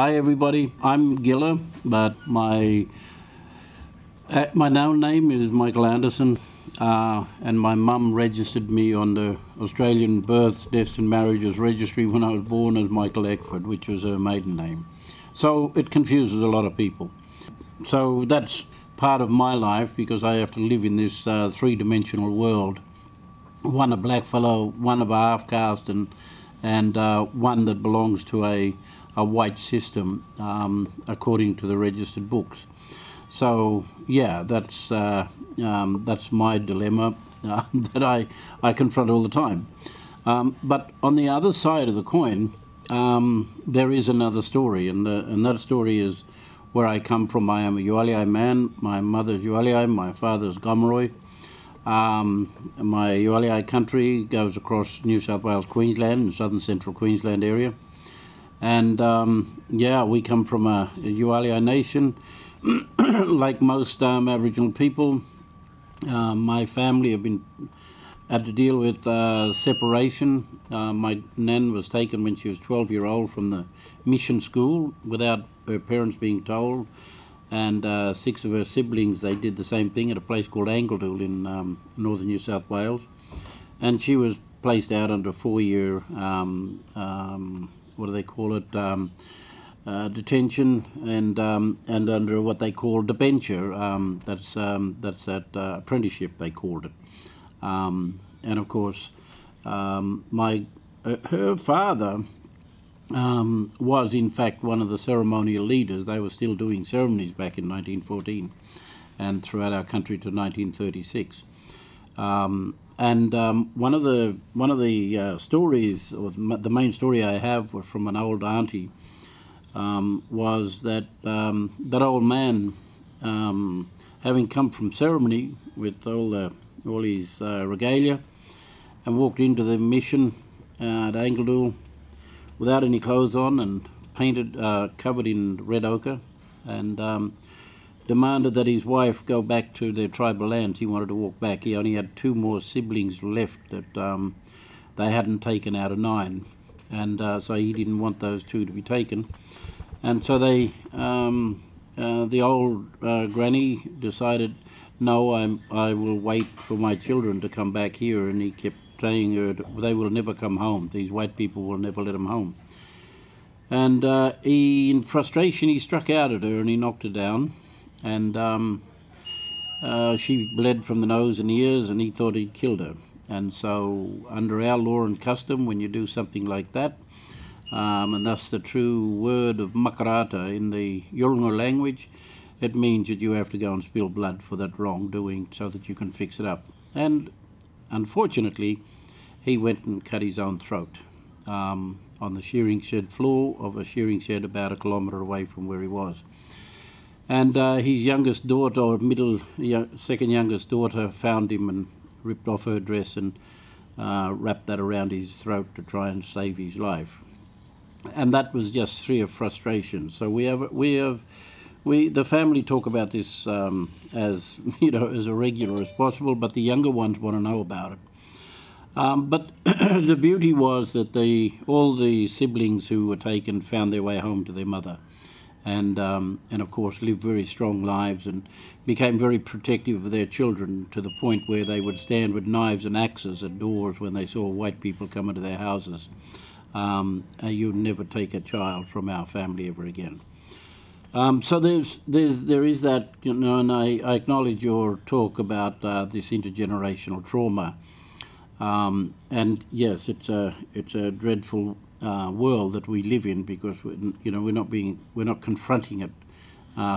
Hi everybody, I'm Ghillar, but my now name is Michael Anderson, and my mum registered me on the Australian Births, Deaths and Marriages Registry when I was born as Michael Eckford, which was her maiden name. So it confuses a lot of people. So that's part of my life because I have to live in this three-dimensional world. One a black fellow, one of a half-caste, and one that belongs to a white system according to the registered books. So yeah, that's my dilemma that I confront all the time. But on the other side of the coin, there is another story, and that story is where I come from. I am a Euahlayi man. My mother's Euahlayi, my father's Gomeroy. My Euahlayi country goes across New South Wales, Queensland, and southern central Queensland area. And yeah, we come from a Euahlayi nation, like most Aboriginal people. My family have had to deal with separation. My nan was taken when she was 12-year-old from the mission school without her parents being told, and six of her siblings, they did the same thing at a place called Angledool in northern New South Wales, and she was placed out under a 4-year what do they call it, detention, and under what they call debenture, that's that apprenticeship they called it. And of course, her father was in fact one of the ceremonial leaders. They were still doing ceremonies back in 1914 and throughout our country to 1936. One of the stories, or the main story I have, was from an old auntie. Was that that old man, having come from ceremony with all his regalia, and walked into the mission at Angledool without any clothes on and painted, covered in red ochre, and demanded that his wife go back to their tribal lands. He wanted to walk back. He only had 2 more siblings left that they hadn't taken out of 9, and so he didn't want those 2 to be taken. And so they, the old granny decided, no, I will wait for my children to come back here. And he kept saying to her, they will never come home. These white people will never let them home. And in frustration, he struck out at her and he knocked her down. And she bled from the nose and ears, and he thought he'd killed her. And so under our law and custom, when you do something like that, and that's the true word of Makarata in the Yolngu language, it means that you have to go and spill blood for that wrongdoing so that you can fix it up. And unfortunately, he went and cut his own throat on the shearing shed floor of a shearing shed about a kilometre away from where he was. And his youngest daughter, or second youngest daughter, found him and ripped off her dress and wrapped that around his throat to try and save his life. And that was just through frustration. So the family talk about this as as irregular as possible, but the younger ones want to know about it. But the beauty was that all the siblings who were taken found their way home to their mother. And of course lived very strong lives and became very protective of their children, to the point where they would stand with knives and axes at doors when they saw white people come into their houses. You'd never take a child from our family ever again. So there is that, and I acknowledge your talk about this intergenerational trauma. And yes, it's a dreadful world that we live in, because we're not confronting it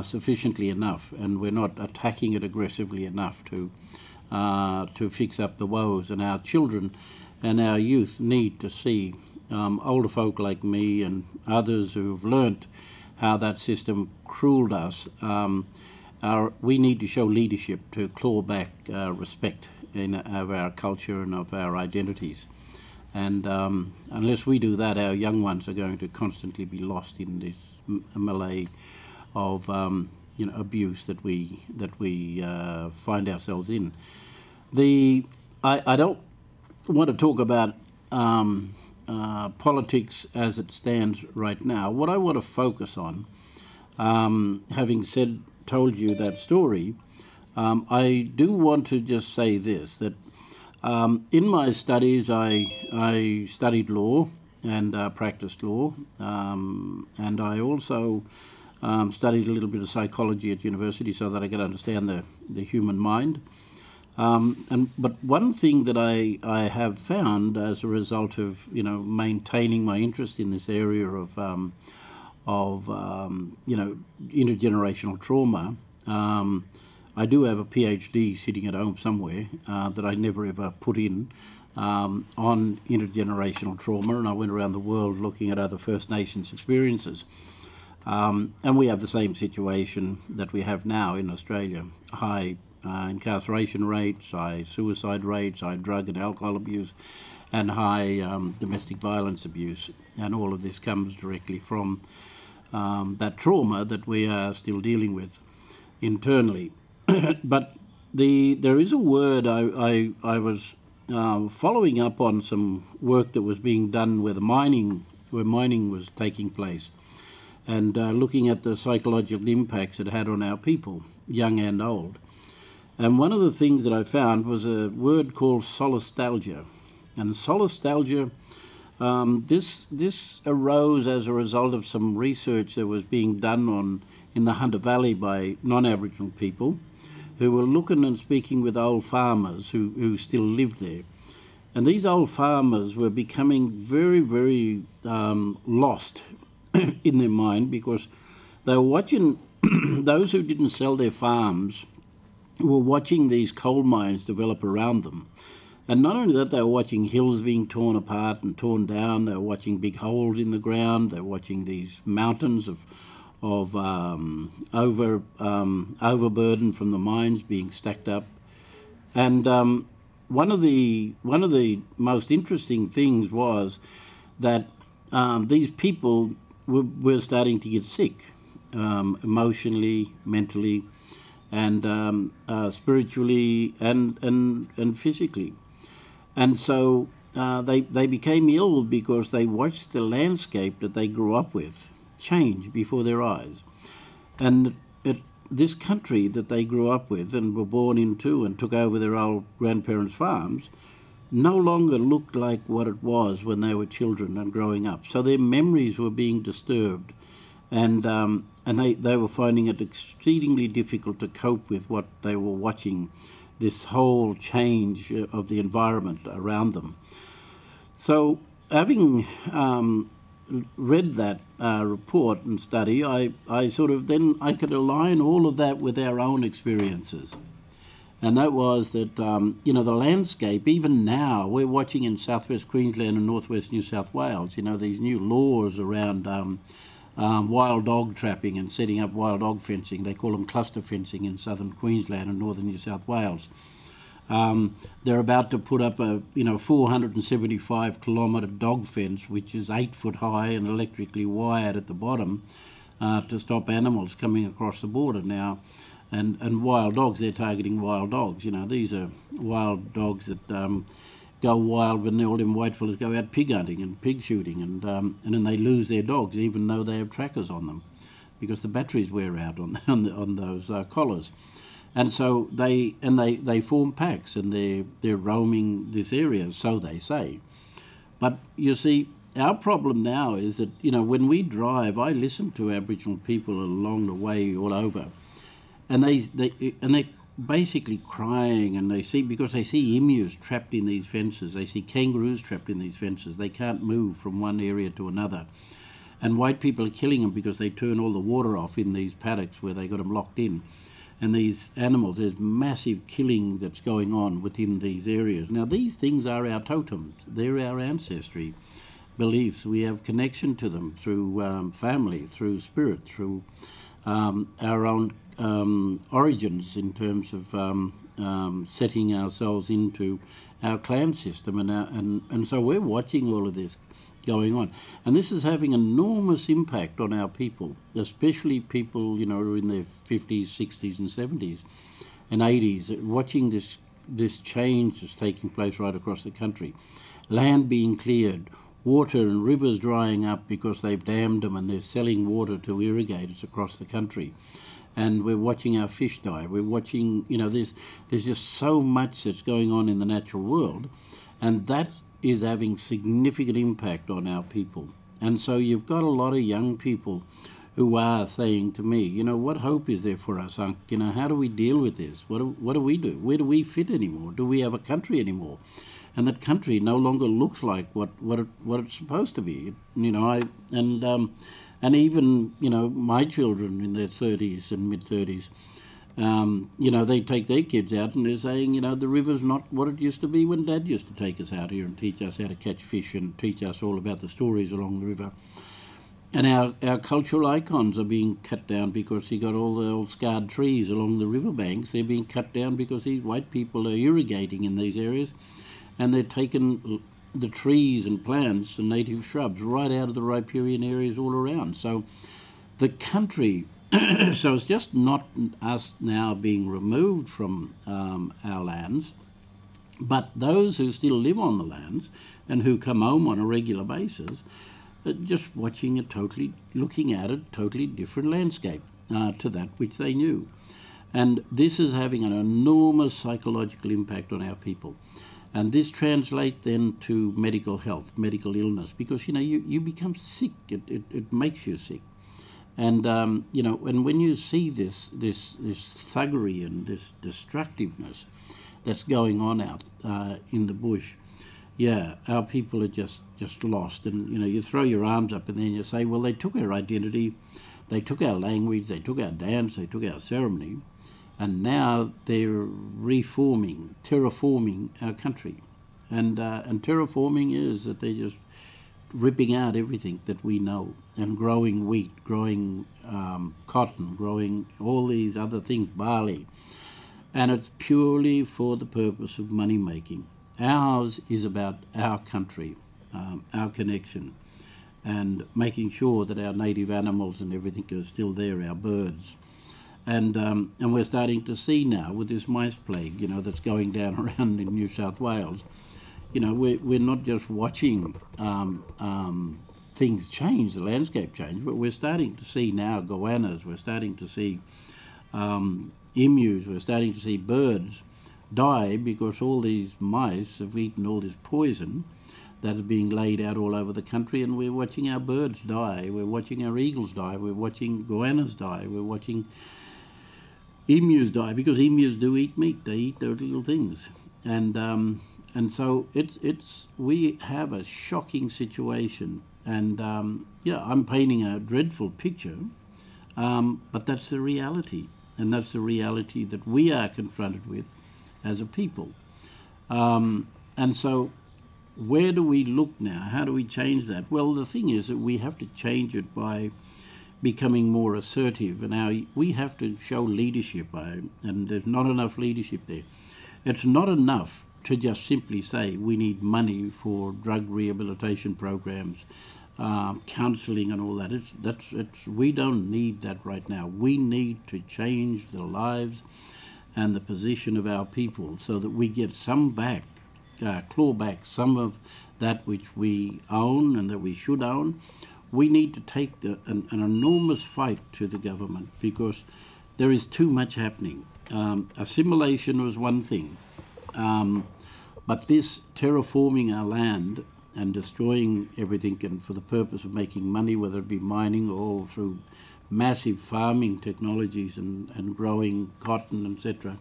sufficiently enough, and we're not attacking it aggressively enough to fix up the woes. And our children and our youth need to see older folk like me and others who've learnt how that system cruelled us. We need to show leadership to claw back respect of our culture and of our identities. And unless we do that, our young ones are going to constantly be lost in this melee of abuse that we find ourselves in. I don't want to talk about politics as it stands right now, what I want to focus on, having told you that story, I do want to just say this, that in my studies I studied law and practiced law, and I also studied a little bit of psychology at university so that I could understand the human mind. But one thing that I have found as a result of, you know, maintaining my interest in this area of you know, intergenerational trauma, I do have a PhD sitting at home somewhere that I never ever put in on intergenerational trauma, and I went around the world looking at other First Nations experiences. And we have the same situation that we have now in Australia. High incarceration rates, high suicide rates, high drug and alcohol abuse, and high domestic violence abuse. And all of this comes directly from that trauma that we are still dealing with internally. But there is a word I was following up on some work that was being done where mining was taking place, and looking at the psychological impacts it had on our people, young and old. And one of the things that I found was a word called solastalgia. And solastalgia, this arose as a result of some research that was being done in the Hunter Valley by non-Aboriginal people who were looking and speaking with old farmers who still lived there. And these old farmers were becoming very, very lost in their mind, because they were watching those who didn't sell their farms were watching these coal mines develop around them. And not only that, they were watching hills being torn apart and torn down, they were watching big holes in the ground, they were watching these mountains of overburden from the mines being stacked up. And one of the most interesting things was that these people were starting to get sick, emotionally, mentally, and spiritually and physically. And so they became ill because they watched the landscape that they grew up with change before their eyes. And this country that they grew up with and were born into and took over their old grandparents' farms no longer looked like what it was when they were children and growing up. So their memories were being disturbed, and they were finding it exceedingly difficult to cope with what they were watching, this whole change of the environment around them. So having read that report and study, I sort of then I could align all of that with our own experiences. And that was that, you know, the landscape, even now, we're watching in southwest Queensland and northwest New South Wales, you know, these new laws around wild dog trapping and setting up wild dog fencing. They call them cluster fencing in southern Queensland and northern New South Wales. They're about to put up a, you know, 475-kilometre dog fence, which is 8 foot high and electrically wired at the bottom, to stop animals coming across the border now. And wild dogs, they're targeting wild dogs. You know, these are wild dogs that go wild when the old whitefellas go out pig hunting and pig shooting, and then they lose their dogs even though they have trackers on them, because the batteries wear out on those collars, and so they form packs and they're roaming this area, so they say. But you see, our problem now is that, you know, when we drive, I listen to Aboriginal people along the way all over. And they're basically crying, and they see, because they see emus trapped in these fences, they see kangaroos trapped in these fences, they can't move from one area to another. And white people are killing them because they turn all the water off in these paddocks where they got them locked in. And these animals, there's massive killing that's going on within these areas. Now, these things are our totems, they're our ancestry, beliefs. We have connection to them through family, through spirit, through our own origins in terms of setting ourselves into our clan system, and so we're watching all of this going on, and this is having enormous impact on our people, especially people, you know, who are in their 50s, 60s, and 70s, and 80s, watching this change that's taking place right across the country, land being cleared, water and rivers drying up because they've dammed them and they're selling water to irrigators across the country. And we're watching our fish die. We're watching, you know, there's just so much that's going on in the natural world, and that is having significant impact on our people. And so you've got a lot of young people who are saying to me, you know, what hope is there for us, Unc? You know, how do we deal with this? What do we do? Where do we fit anymore? Do we have a country anymore? And that country no longer looks like what it's supposed to be. You know, and even, you know, my children in their 30s and mid-30s, you know, they take their kids out and they're saying, you know, the river's not what it used to be when Dad used to take us out here and teach us how to catch fish and teach us all about the stories along the river. And our cultural icons are being cut down because he got all the old scarred trees along the riverbanks. They're being cut down because these white people are irrigating in these areas, and they're taking the trees and plants and native shrubs right out of the riparian areas all around. So the country, so it's just not us now being removed from our lands, but those who still live on the lands and who come home on a regular basis, just watching a totally, looking at a totally different landscape to that which they knew. And this is having an enormous psychological impact on our people. And this translates then to medical health, medical illness, because, you know, you become sick. It makes you sick. And, you know, and when you see this thuggery and this destructiveness that's going on out in the bush, yeah, our people are just lost. And, you know, you throw your arms up and then you say, well, they took our identity, they took our language, they took our dance, they took our ceremony, and now they're reforming, terraforming our country. And terraforming is that they're just ripping out everything that we know and growing wheat, growing cotton, growing all these other things, barley. And it's purely for the purpose of money making. Ours is about our country, our connection, and making sure that our native animals and everything are still there, our birds. And we're starting to see now with this mice plague, you know, that's going down around in New South Wales. You know, we're not just watching things change, the landscape change, but we're starting to see now goannas, we're starting to see emus, we're starting to see birds die because all these mice have eaten all this poison that are being laid out all over the country, and we're watching our birds die, we're watching our eagles die, we're watching goannas die, we're watching emus die, because emus do eat meat, they eat those little things. And so we have a shocking situation, and yeah, I'm painting a dreadful picture, but that's the reality, and that's the reality that we are confronted with as a people. And so where do we look now? How do we change that? Well, the thing is that we have to change it by becoming more assertive, and we have to show leadership, and there's not enough leadership there. It's not enough to just simply say we need money for drug rehabilitation programs, counselling and all that. We don't need that right now. We need to change the lives and the position of our people so that we get some back, claw back some of that which we own and that we should own. We need to take an enormous fight to the government because there is too much happening. Assimilation was one thing, but this terraforming our land and destroying everything and for the purpose of making money, whether it be mining or through massive farming technologies and growing cotton, etc.,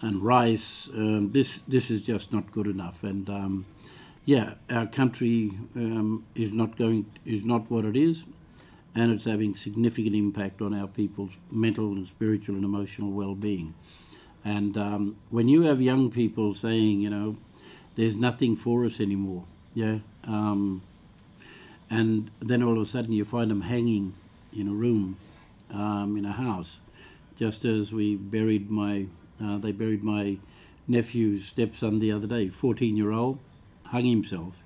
and rice, this is just not good enough. And yeah, our country is not what it is, and it's having significant impact on our people's mental and spiritual and emotional well-being. And when you have young people saying, you know, there's nothing for us anymore, yeah, and then all of a sudden you find them hanging in a room, in a house, just as they buried my nephew's stepson the other day, 14-year-old, hung himself.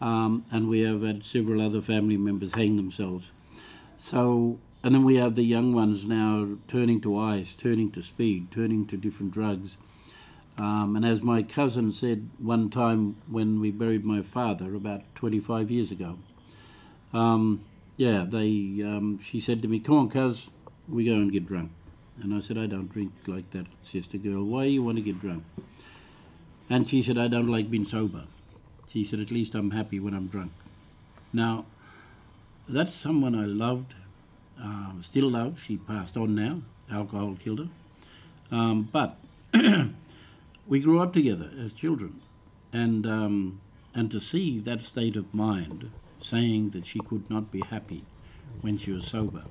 And we have had several other family members hang themselves. So, and then we have the young ones now turning to ice, turning to speed, turning to different drugs. And as my cousin said one time when we buried my father about 25 years ago, she said to me, "Come on, cuz, we go and get drunk." And I said, "I don't drink like that, sister girl. Why you want to get drunk?" And she said, "I don't like being sober." She said, "At least I'm happy when I'm drunk." Now, that's someone I loved, still love. She passed on now. Alcohol killed her. But we grew up together as children. And to see that state of mind, saying that she could not be happy when she was sober,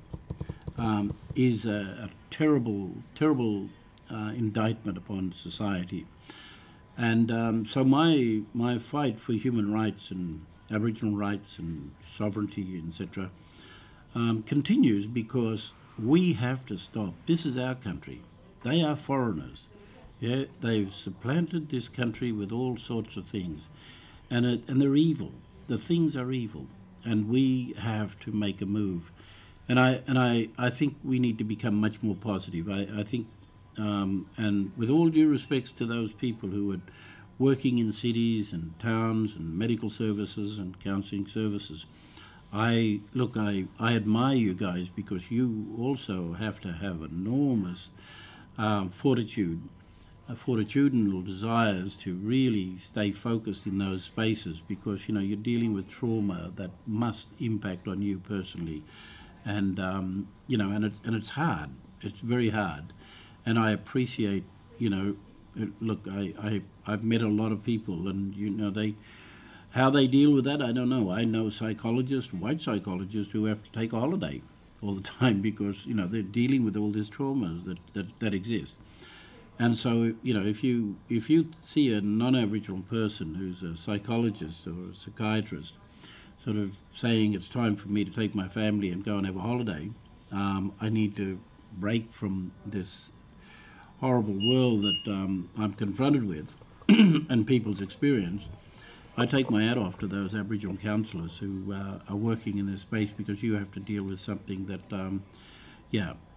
is a terrible, terrible indictment upon society. And so my fight for human rights and Aboriginal rights and sovereignty, etc., continues, because we have to stop. This is our country. They are foreigners. Yeah, they've supplanted this country with all sorts of things, and they're evil. The things are evil, and we have to make a move. And I think we need to become much more positive. I think, and with all due respects to those people who are working in cities and towns and medical services and counselling services, I admire you guys, because you also have to have enormous fortitude, fortitudinal desires to really stay focused in those spaces, because, you know, you're dealing with trauma that must impact on you personally. And, you know, and it's hard. It's very hard. And I appreciate, you know, look, I've met a lot of people, and, you know, how they deal with that, I don't know. I know psychologists, white psychologists, who have to take a holiday all the time because, you know, they're dealing with all this trauma that exists. And so, you know, if you see a non-Aboriginal person who's a psychologist or a psychiatrist sort of saying, "It's time for me to take my family and go and have a holiday, I need to break from this horrible world that I'm confronted with," and people's experience, I take my hat off to those Aboriginal counsellors who are working in this space, because you have to deal with something that,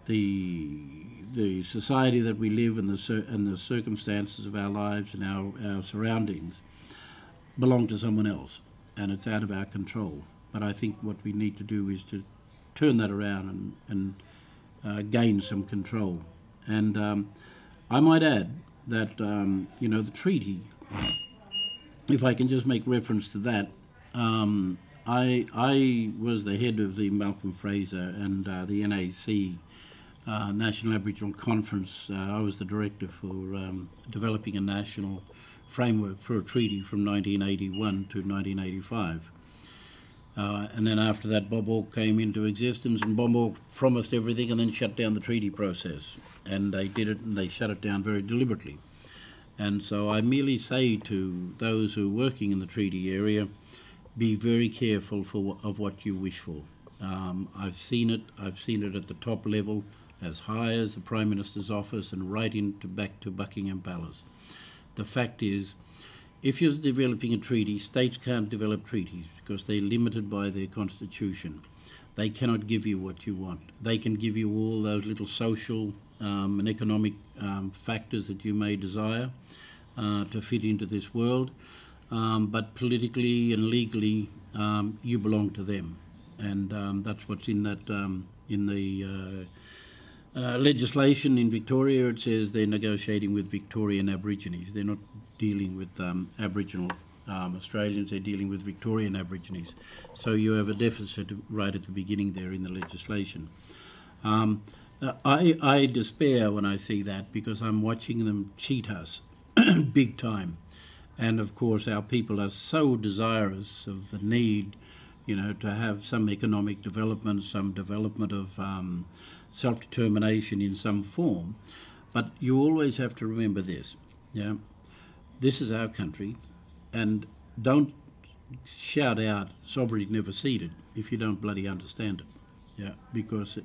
the society that we live in, and the circumstances of our lives and our surroundings belong to someone else. And it's out of our control. But I think what we need to do is to turn that around and gain some control. And I might add that, you know, the treaty, if I can just make reference to that, I was the head of the Malcolm Fraser and the NAC, National Aboriginal Conference. I was the director for developing a national framework for a treaty from 1981 to 1985. And then after that, Bob Hawke came into existence, and Bob Hawke promised everything and then shut down the treaty process. And they did it, and they shut it down very deliberately. And so I merely say to those who are working in the treaty area, be very careful of what you wish for. I've seen it at the top level, as high as the Prime Minister's office and right into back to Buckingham Palace. The fact is, if you're developing a treaty, states can't develop treaties because they're limited by their constitution. They cannot give you what you want. They can give you all those little social and economic factors that you may desire to fit into this world, but politically and legally, you belong to them. And that's what's in that in the legislation in Victoria. It says they're negotiating with Victorian Aborigines. They're not dealing with Aboriginal Australians, they're dealing with Victorian Aborigines. So you have a deficit right at the beginning there in the legislation. I despair when I see that, because I'm watching them cheat us big time. And of course our people are so desirous of the need, you know, to have some economic development, some development of self-determination in some form. But you always have to remember this, yeah? This is our country, and don't shout out sovereignty never ceded if you don't bloody understand it, yeah? Because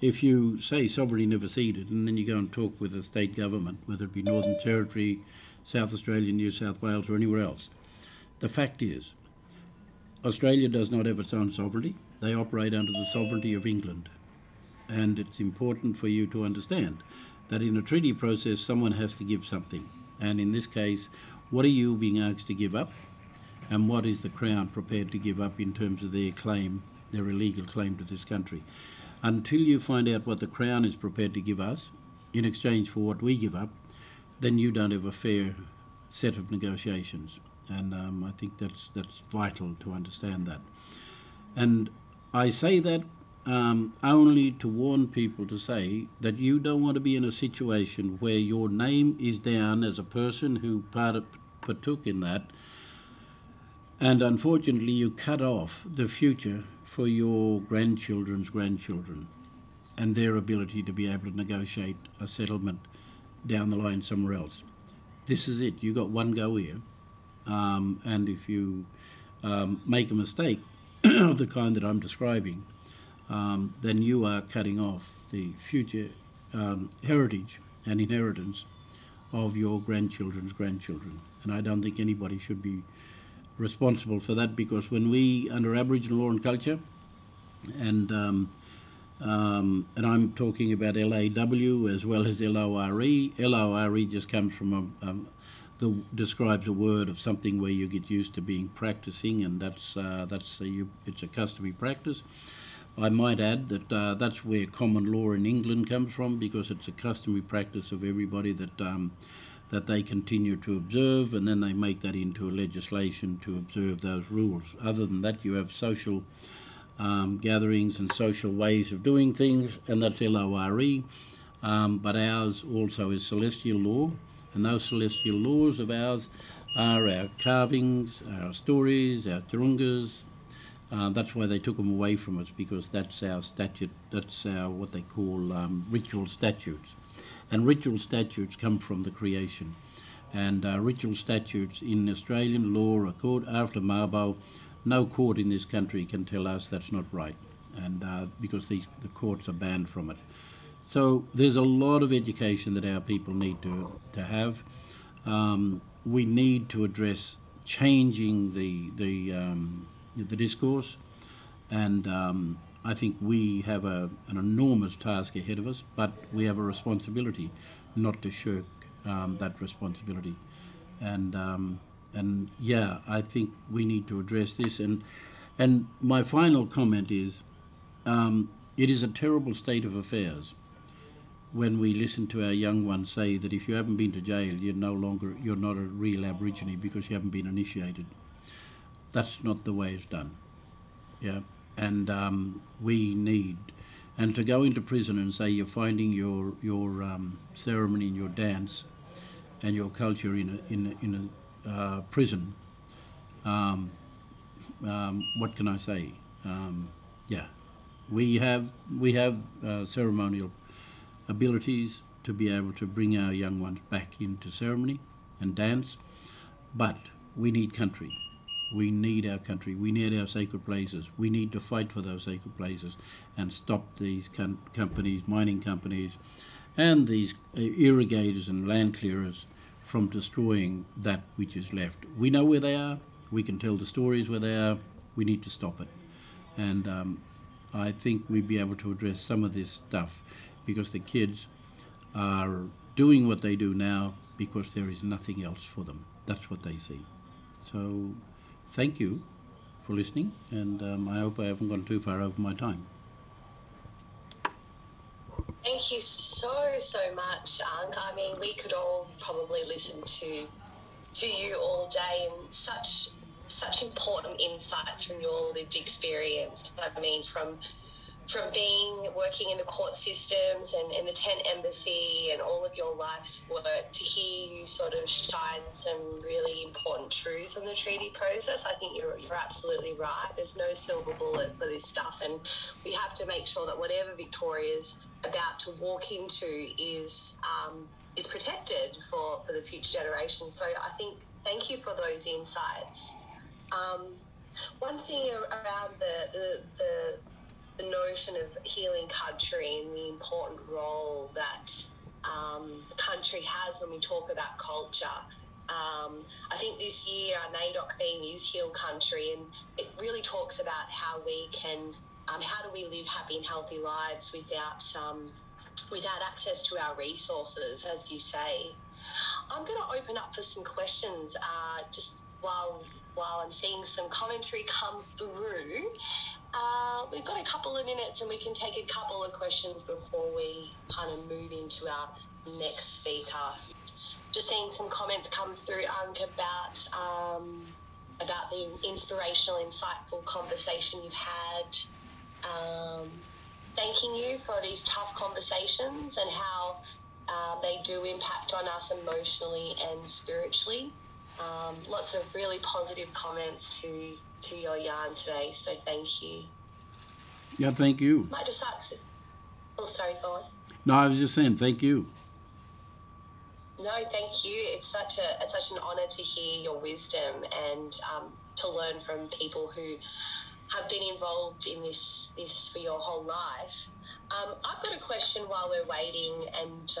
if you say sovereignty never ceded and then you go and talk with a state government, whether it be Northern Territory, South Australia, New South Wales or anywhere else, the fact is Australia does not have its own sovereignty. They operate under the sovereignty of England. And it's important for you to understand that in a treaty process, someone has to give something. And in this case, what are you being asked to give up? And what is the Crown prepared to give up in terms of their claim, their illegal claim to this country? Until you find out what the Crown is prepared to give us in exchange for what we give up, then you don't have a fair set of negotiations. And I think that's vital to understand that. And I say that only to warn people to say that you don't want to be in a situation where your name is down as a person who partook in that, and unfortunately you cut off the future for your grandchildren's grandchildren and their ability to be able to negotiate a settlement down the line somewhere else. This is it. You got one go here, and if you make a mistake of the kind that I'm describing, then you are cutting off the future heritage and inheritance of your grandchildren's grandchildren. And I don't think anybody should be responsible for that, because when we, under Aboriginal law and culture, and I'm talking about LAW as well as LORE. LORE just comes from describes a word of something where you get used to being practicing, and it's a customary practice. I might add that that's where common law in England comes from, because it's a customary practice of everybody that that they continue to observe, and then they make that into a legislation to observe those rules. Other than that, you have social gatherings and social ways of doing things, and that's LORE, but ours also is celestial law, and those celestial laws of ours are our carvings, our stories, our turungas. That's why they took them away from us, because that's our statute, that's our what they call ritual statutes. And ritual statutes come from the creation. And ritual statutes in Australian law are called after Mabo. No court in this country can tell us that's not right, and because the courts are banned from it. So there's a lot of education that our people need to have. We need to address changing the discourse, and I think we have an enormous task ahead of us, but we have a responsibility not to shirk that responsibility. And yeah, I think we need to address this. And my final comment is, it is a terrible state of affairs when we listen to our young ones say that if you haven't been to jail, you're not a real Aborigine because you haven't been initiated. That's not the way it's done. Yeah. And we need, and to go into prison and say you're finding your ceremony and your dance and your culture in a prison, what can I say? Yeah, we have ceremonial abilities to be able to bring our young ones back into ceremony and dance, but we need country. We need our country, we need our sacred places, we need to fight for those sacred places and stop these companies, mining companies, and these irrigators and land clearers from destroying that which is left. We know where they are, we can tell the stories where they are, we need to stop it. And I think we'd be able to address some of this stuff, because the kids are doing what they do now because there is nothing else for them. That's what they see. So thank you for listening, and I hope I haven't gone too far over my time. Thank you so much, Ang. I mean, we could all probably listen to you all day, and such important insights from your lived experience. I mean, from working in the court systems and in the tent embassy and all of your life's work, to hear you sort of shine some really important truths on the treaty process, I think you're absolutely right. There's no silver bullet for this stuff, and we have to make sure that whatever Victoria's about to walk into is protected for the future generation. So I think thank you for those insights. One thing around the notion of healing country and the important role that country has when we talk about culture. I think this year our NAIDOC theme is Heal Country, and it really talks about how we can, how do we live happy and healthy lives without access to our resources, as you say. I'm going to open up for some questions just while I'm seeing some commentary come through. We've got a couple of minutes and we can take a couple of questions before we kind of move into our next speaker. Just seeing some comments come through, Ank, about the inspirational, insightful conversation you've had. Thanking you for these tough conversations and how they do impact on us emotionally and spiritually. Lots of really positive comments to your yarn today, so thank you. Yeah, thank you. Might just ask, oh, sorry, go on. No, I was just saying thank you. No, thank you. It's such an honour to hear your wisdom and to learn from people who have been involved in this for your whole life. I've got a question while we're waiting, and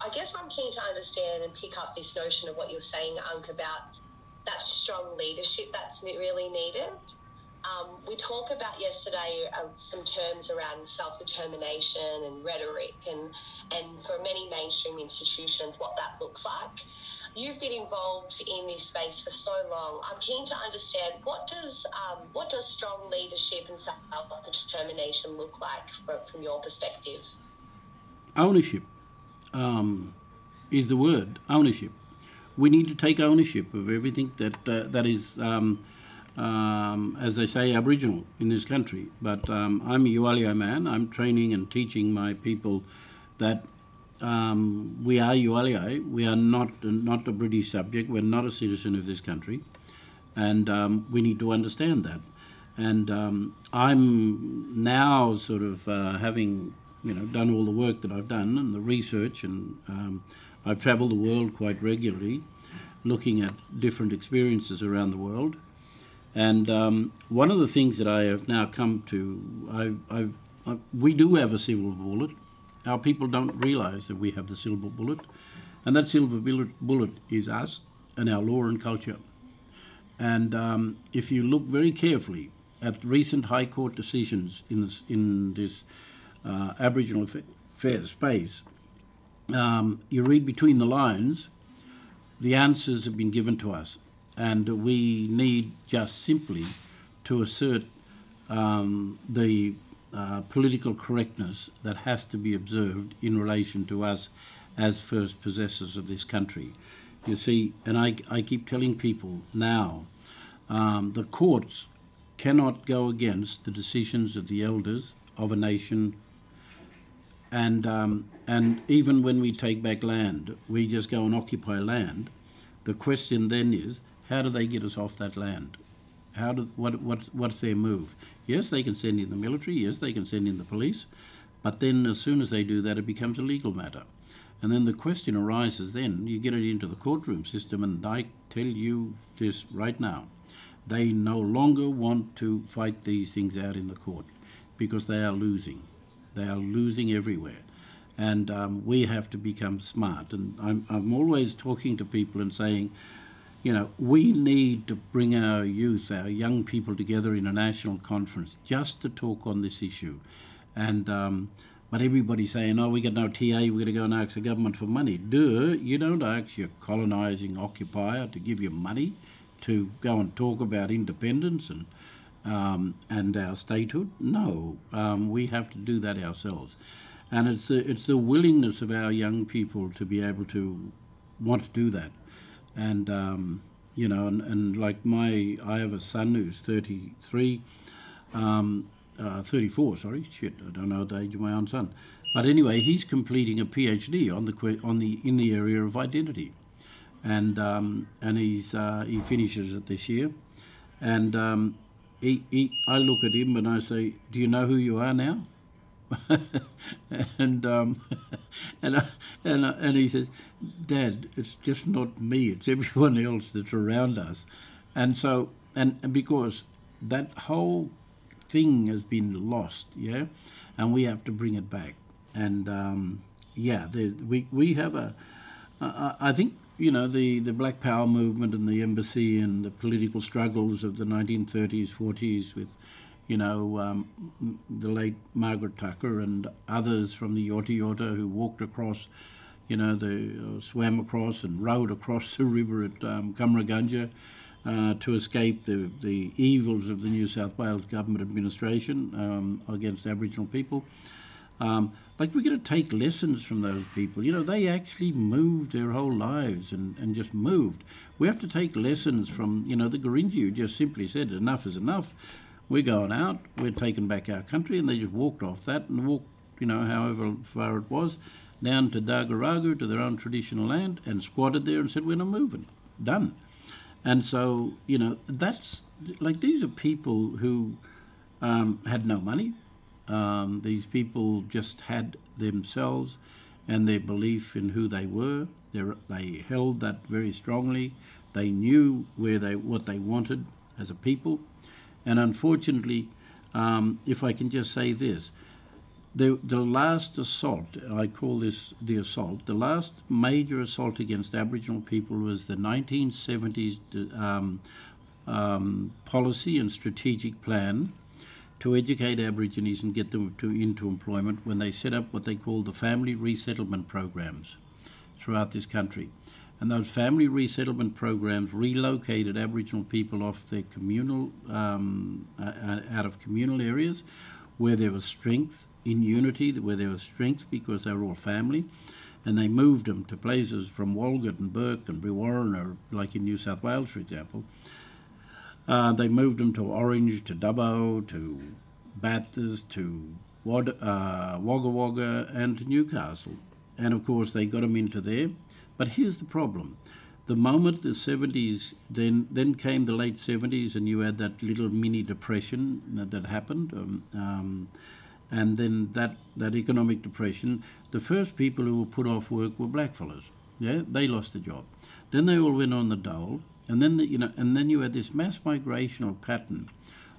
I guess I'm keen to understand and pick up this notion of what you're saying, Ank, about that strong leadership that's really needed. We talked about yesterday some terms around self-determination and rhetoric and for many mainstream institutions, what that looks like. You've been involved in this space for so long. I'm keen to understand what does strong leadership and self-determination look like from your perspective? Ownership is the word, ownership. We need to take ownership of everything that is, as they say, Aboriginal in this country. But I'm a Euahlayi man. I'm training and teaching my people that we are Euahlayi. We are not a British subject. We're not a citizen of this country, and we need to understand that. And I'm now sort of having done all the work that I've done and the research, and I've travelled the world quite regularly, looking at different experiences around the world. And one of the things that I have now come to, we do have a silver bullet. Our people don't realise that we have the silver bullet. And that silver bullet is us and our law and culture. And if you look very carefully at recent High Court decisions in this Aboriginal affairs space, you read between the lines, the answers have been given to us. And we need just simply to assert the political correctness that has to be observed in relation to us as first possessors of this country. You see, and I keep telling people now, the courts cannot go against the decisions of the elders of a nation. And even when we take back land, we just go and occupy land. The question then is, how do they get us off that land? What's their move? Yes, they can send in the military. Yes, they can send in the police. But then as soon as they do that, it becomes a legal matter. And then the question arises then, you get it into the courtroom system, and I tell you this right now, they no longer want to fight these things out in the court because they are losing. They are losing everywhere. And we have to become smart. And I'm always talking to people and saying, we need to bring our youth, our young people together in a national conference just to talk on this issue. And but everybody's saying, oh, we got no TA, we're going to go and ask the government for money. Duh, you don't ask your colonising occupier to give you money to go and talk about independence and our statehood. No, we have to do that ourselves. And it's the willingness of our young people to be able to want to do that. And, and like I have a son who's 34, sorry, shit, I don't know the age of my own son. But anyway, he's completing a PhD in the area of identity. And he finishes it this year. And I look at him and I say, do you know who you are now? and he says, Dad, it's just not me, it's everyone else that's around us. And so, and because that whole thing has been lost, yeah, and we have to bring it back. And we have I think, the Black Power movement and the embassy and the political struggles of the 1930s, 40s with the late Margaret Tucker and others from the Yorta Yorta who walked across, you know, swam across and rowed across the river at Cumra Gunja to escape the evils of the New South Wales government administration against Aboriginal people. Like, we're going to take lessons from those people. You know, they actually moved their whole lives and just moved. We have to take lessons from, you know, the Gurinder who just simply said, enough is enough. We're going out, we're taking back our country, and they just walked off that and walked, you know, however far it was, down to Dagaragu, to their own traditional land, and squatted there and said, we're not moving. Done. And so, you know, that's, like, these are people who had no money. These people just had themselves and their belief in who they were. They held that very strongly. They knew what they wanted as a people. And unfortunately, if I can just say this, the last assault, I call this the assault, the last major assault against Aboriginal people was the 1970s policy and strategic plan to educate Aborigines and get them into employment, when they set up what they call the family resettlement programs throughout this country. And those family resettlement programs relocated Aboriginal people off their communal, out of communal areas where there was strength in unity, where there was strength because they were all family, and they moved them to places from Walgett and Burke and Brewarrina, like in New South Wales, for example. They moved them to Orange, to Dubbo, to Bathurst, to Wagga Wagga, and to Newcastle. And of course, they got them into there. But here's the problem. The moment the 70s, then came the late 70s, and you had that little mini depression that happened. And then that economic depression, the first people who were put off work were blackfellas. Yeah, they lost the job. Then they all went on the dole. And then, you know, and then you had this mass migrational pattern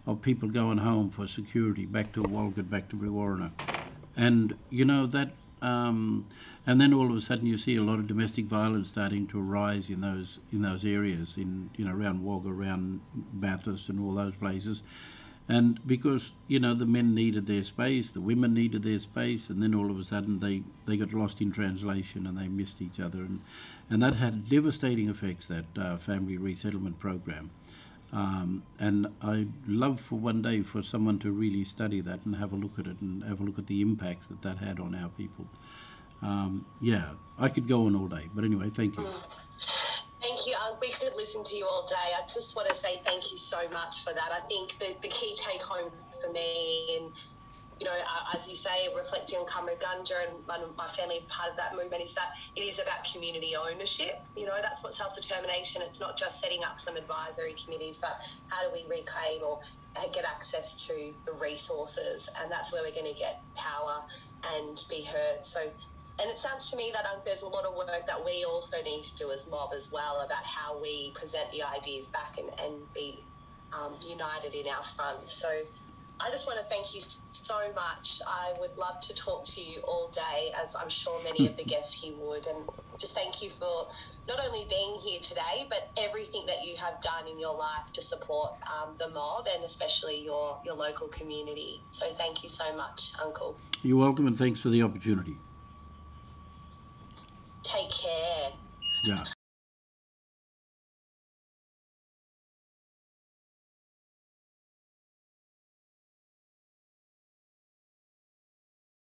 of people going home for security, back to Walgett, back to Brewarrina. And, you know, that, and then all of a sudden you see a lot of domestic violence starting to arise in those areas, in, you know, around Wagga, around Bathurst and all those places. And because, you know, the men needed their space, the women needed their space, and then all of a sudden they got lost in translation and they missed each other. And that had devastating effects, that family resettlement program. And I'd love for one day for someone to really study that and have a look at it and have a look at the impacts that had on our people. Yeah, I could go on all day, but anyway, thank you. Thank you. We could listen to you all day. I just want to say thank you so much for that. I think the key take home for me, and, you know, as you say, reflecting on Cumra Gunja and my family part of that movement, is that it is about community ownership. You know, that's what self-determination. It's not just setting up some advisory committees, but how do we reclaim or get access to the resources? And that's where we're going to get power and be heard. So. And it sounds to me that there's a lot of work that we also need to do as mob as well, about how we present the ideas back and be united in our front. So I just want to thank you so much. I would love to talk to you all day, as I'm sure many of the guests here would. And just thank you for not only being here today, but everything that you have done in your life to support the mob and especially your local community. So thank you so much, Uncle. You're welcome, and thanks for the opportunity. Take care. Yeah.